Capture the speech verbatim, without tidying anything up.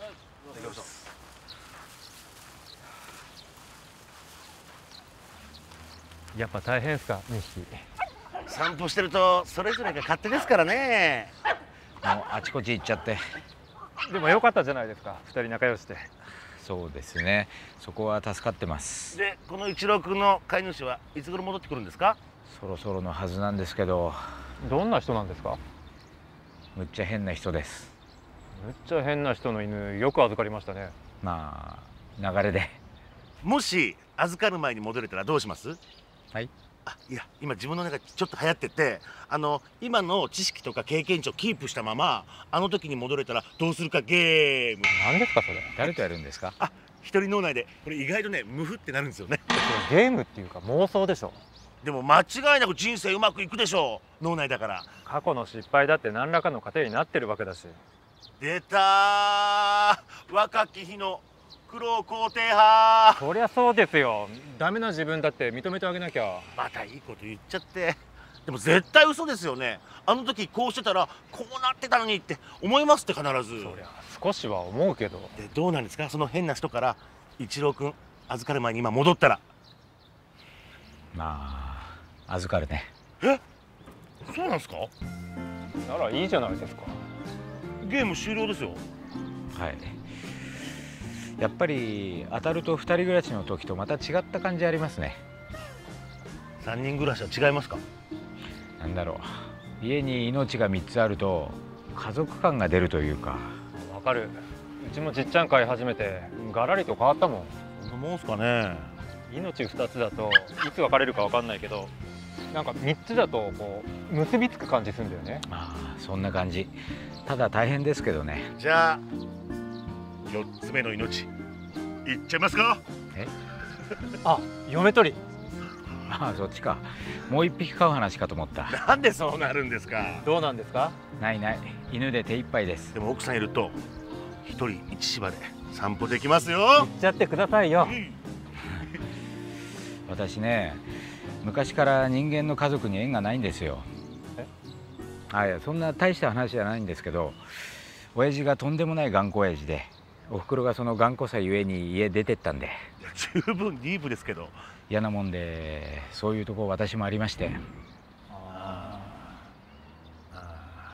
大丈夫です。やっぱ大変ですか、にひき。散歩してるとそれぞれが勝手ですからね。もうあちこち行っちゃって。でも良かったじゃないですか、ふたり仲良しで。そうですね、そこは助かってます。で、この一郎君の飼い主はいつ頃戻ってくるんですか？そろそろのはずなんですけど。どんな人なんですか？むっちゃ変な人です。むっちゃ変な人の犬、よく預かりましたね。まあ、流れで。もし預かる前に戻れたらどうします？はい。あ、いや、今自分の中でちょっと流行ってて、あの今の知識とか経験値をキープしたままあの時に戻れたらどうするかゲーム。何ですかそれ？誰とやるんですか？あ、一人脳内で。これ意外とね、無ふってなるんですよね。ゲームっていうか妄想でしょ。でも間違いなく人生うまくいくでしょう、脳内だから。過去の失敗だって何らかの糧になってるわけだし。出たー、若き日の苦労肯定派。そりゃそうですよ。ダメな自分だって認めてあげなきゃ。またいいこと言っちゃって。でも絶対嘘ですよね。あの時こうしてたらこうなってたのにって思いますって、必ず。そりゃ少しは思うけど。で、どうなんですか、その変な人から。一郎君預かる前に今戻ったら。まあ、預かるね。え、そうなんですか？ならいいじゃないですか。ゲーム終了ですよ。はい。やっぱり当たるとふたり暮らしの時とまた違った感じありますね。さんにん暮らしは違いますか？なんだろう、家に命がみっつあると家族感が出るというか。わかる。うちもじっちゃん飼い始めてガラリと変わったもん。そんなもんすかね。命ふたつだといつ別れるかわかんないけど、なんかみっつだとこう結びつく感じするんだよね。ああ、そんな感じ。ただ大変ですけどね。じゃあよっつめの命いっちゃいますか？えあ、嫁取り。ああ、そっちか。もういっぴき飼う話かと思った。なんでそうなるんですか？どうなんですか？ないない、犬で手一杯です。でも奥さんいると一人一芝で散歩できますよ。行っちゃってくださいよ、うん。私ね、昔から人間の家族に縁がないんですよ。え？あ、いや、そんな大した話じゃないんですけど、親父がとんでもない頑固親父で、おふくろがその頑固さゆえに家出てったんで。十分ディープですけど。嫌なもんで、そういうとこ私もありまして。